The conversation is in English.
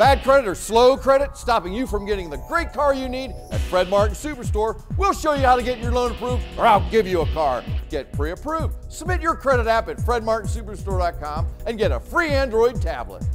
Bad credit or slow credit stopping you from getting the great car you need at Fred Martin Superstore? We'll show you how to get your loan approved, or I'll give you a car. Get pre-approved. Submit your credit app at fredmartinsuperstore.com and get a free Android tablet.